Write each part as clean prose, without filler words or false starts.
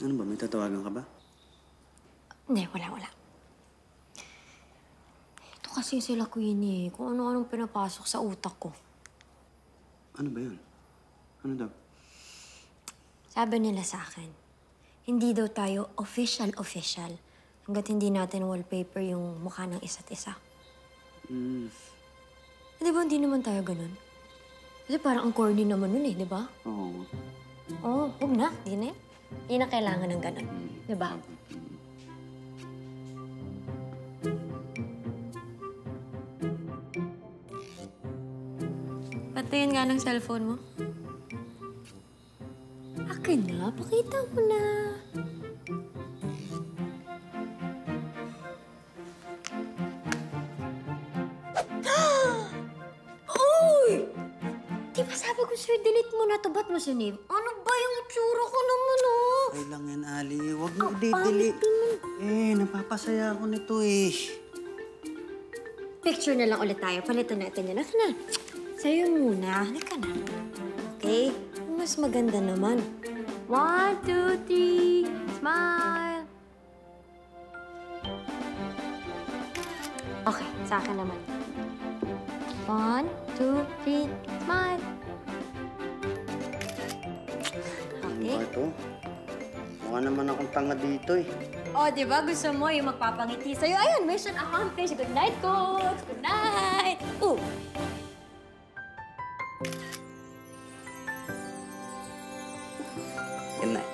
Ano ba? May tatawagan ka ba? Hindi, wala. Ito kasi sila, Queenie, kung ano-anong pinapasok sa utak ko. Ano ba yun? Ano daw? Sabi nila sa akin, hindi daw tayo official hanggat hindi natin wallpaper yung mukha ng isa't isa. Mm. Di ba hindi naman tayo ganun? Kasi parang ang corny naman nun eh, di ba? Oo. Oo, huwag na. Di na yun. Hindi na kailangan ng ganun. Di ba? Patayin nga ng cellphone mo. Akin na. Pakita mo na. Sabi ko, sir, delete mo na ito. Ba't mo sinave? Ano ba yung tsura ko naman, oh? Ay lang yan, Ali. Huwag mo i-delete. Eh, napapasaya ako nito, eh. Picture na lang ulit tayo. Palitan natin yan. Halika na. Sa'yo muna. Halika na. Okay? Mas maganda naman. 1, 2, 3. Smile! Okay, sa akin naman. 1, 2, 3. Smile! Ito? Mukha naman akong tanga dito eh. O, oh, di ba? Gusto mo yung magpapangiti sa'yo. Ayun, mission accomplished. Good night, coach! Good night! Ooh! Good night. Good night.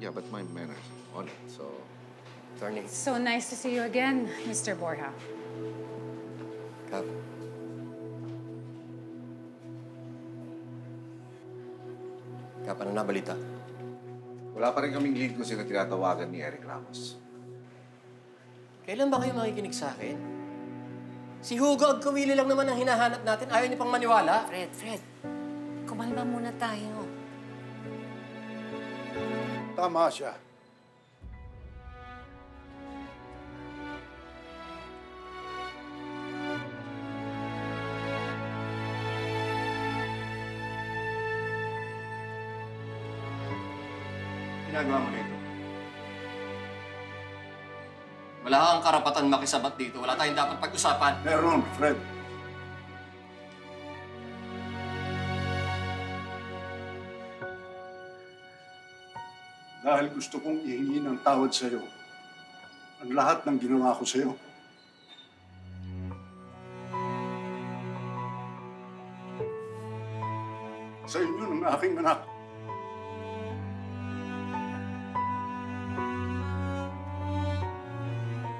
Yeah, but my men are on it, so... Attorney. So nice to see you again, Mr. Borja. Cap. Cap, ano na balita? Wala pa rin kaming lead kung sino tinatawagan ni Eric Ramos. Kailan ba kayo makikinig sa akin? Si Hugo, ang kumili lang naman ang hinahanap natin. Ayaw niyo pang maniwala. Fred. Kumalma muna tayo. Tama siya. Ginagawa mo nito. Wala kang karapatan makisabat dito. Wala tayong dapat pag-usapan. Meron, Fred. Dahil gusto kong ihingi ng tawad sa'yo ang lahat ng ginawa ko sa'yo. Sa inyo ng aking anak.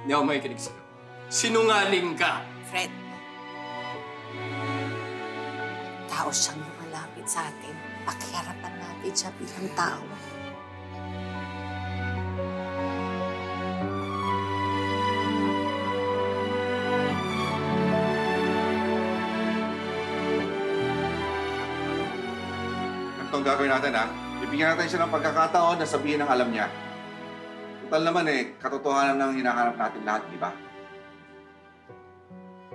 Hindi ako makikinig sa'yo. Sinungaling ka! Fred! Tao siyang lumalapit sa atin. Pakiharapan natin siya bilang tao. Ang gagawin natin, ha? Ibigyan natin siya ng pagkakataon na sabihin ang alam niya. Total naman, eh, katotohanan ng hinahanap natin lahat, di ba?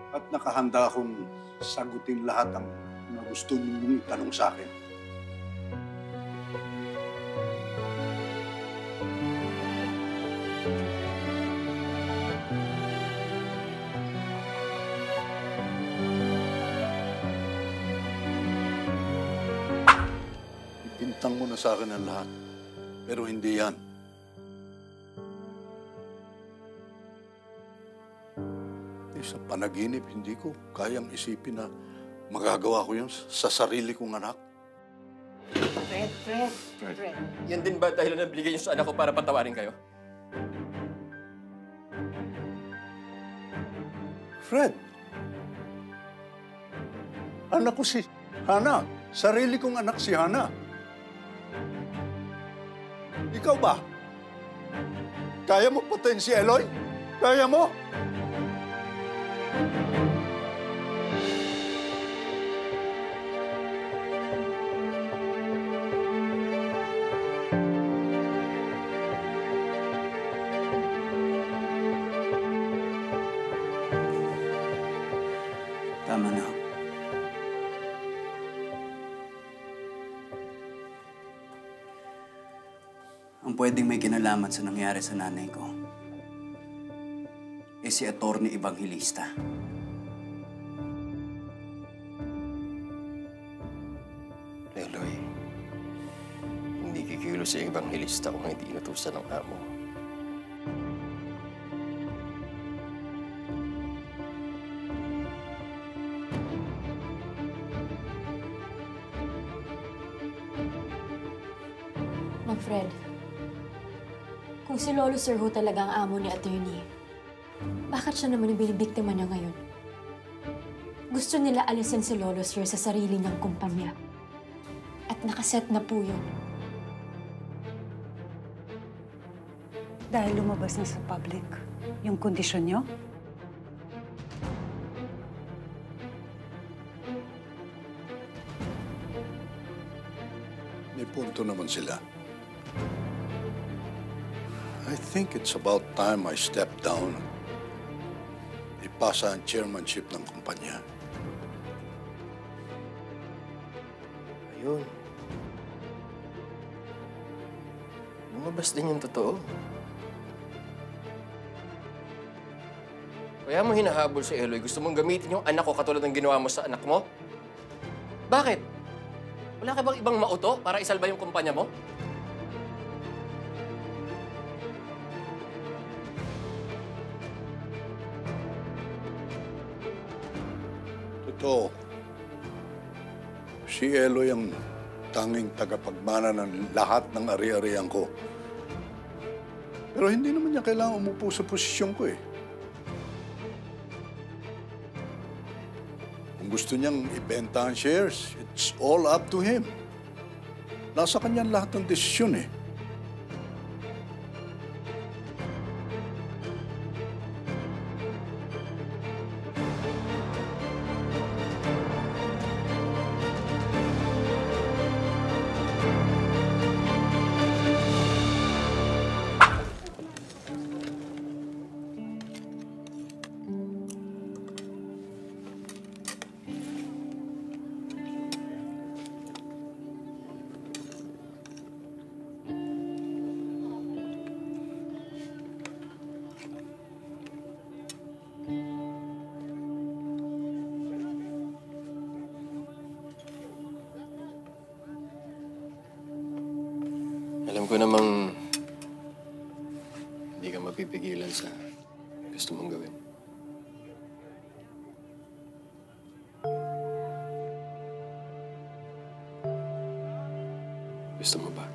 At nakahanda akong sagutin lahat ang gusto ninyong itanong sa akin. Tang mo na sa akin ang lahat, pero hindi yan. Eh, sa panaginip, hindi ko kayang isipin na magagawa ko yun sa sarili kong anak. Fred. Yan din ba dahil na binigay niyo sa anak ko para patawarin kayo? Fred! Anak ko si Hannah. Sarili kong anak si Hannah. Ikaw ba? Kaya mo patayin si Eloy? Kaya mo? Tama na. Ang pwedeng may kinalaman sa nangyari sa nanay ko eh si Attorney Evangelista. Eloy, hindi kikilo si Evangelista kung hindi inutusan ng amo. Mang Fred, kung si Lolo Sir ho talaga ang amo ni Attorney, bakit siya naman ang binibiktima niya ngayon? Gusto nila alisin si Lolo Sir sa sarili niyang kumpanya. At nakaset na po yun. Dahil lumabas na sa public yung kondisyon niyo? May punto naman sila. I think it's about time I step down. Ipasa ang chairmanship ng kumpanya. Ayun. Lumabas din yung totoo. Kaya mo hinahabol si Eloy, gusto mong gamitin yung anak ko katulad ng ginawa mo sa anak mo? Bakit? Wala ka bang ibang mauto para isalba yung kumpanya mo? Totoo. Si Eloy ang tanging tagapagmana ng lahat ng ari-arihan ko. Pero hindi naman niya kailangang umupo sa posisyon ko eh. Kung gusto niyang ibenta ang shares, it's all up to him. Nasa kanyang lahat ng desisyon eh. Alam ko namang hindi ka mapipigilan sa gusto mong gawin. Gusto mo ba?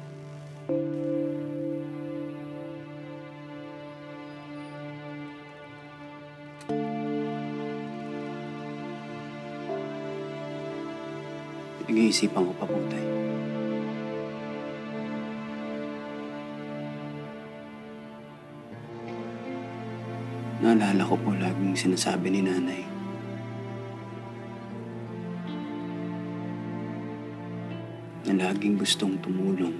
Pinag-iisipan ko pa po tayo. Naalala ko po laging sinasabi ni nanay. Na laging gustong tumulong.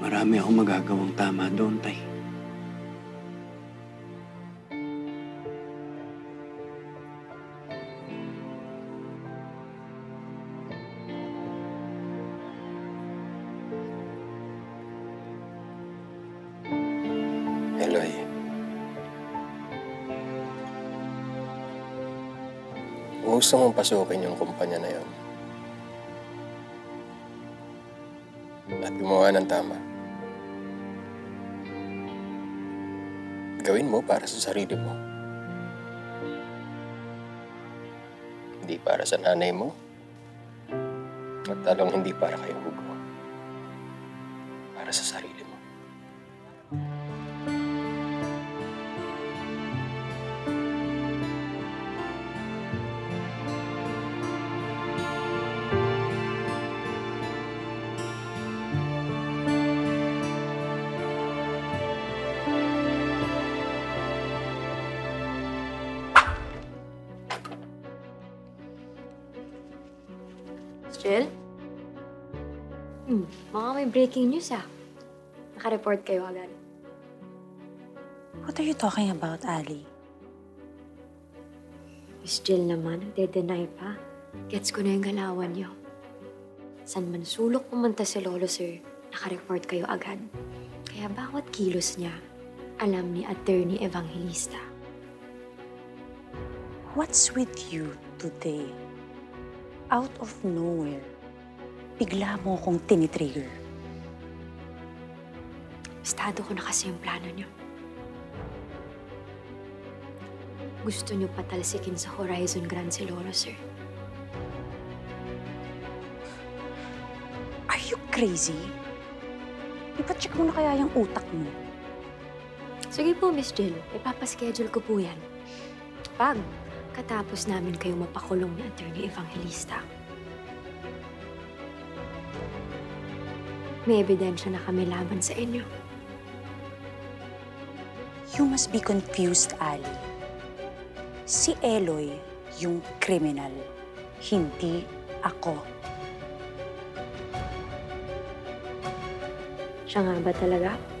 Marami akong magagawang tama doon, Tay. Eloy, kung gusto mong pasukin yung kumpanya na yun at gumawa ng tama, gawin mo para sa sarili mo. Hindi para sa nanay mo at talong hindi para kay Hugo. Para sa sarili mo. Jill? Baka may breaking news ah. Nakareport kayo agad. What are you talking about, Ali? Miss Jill naman, nagde-deny pa. Gets ko na yung galawan niyo. San man sulok pumunta si Lolo Sir, nakareport kayo agad. Kaya bawat kilos niya, alam ni Attorney Evangelista. What's with you today? Out of nowhere, bigla mo akong tinitrigger. Bastado ko na kasi yung plano niyo. Gusto niyo patalsikin sa Horizon Grand si Lolo Sir. Are you crazy? Ipacheck mo na kaya yung utak mo. Sige po, Miss Jill. Ipapaschedule ko po yan. Pag katapos namin kayo mapakulong ni Attorney Evangelista. May ebidensya na kami laban sa inyo. You must be confused, Ali. Si Eloy yung kriminal, hindi ako. Siya nga ba talaga?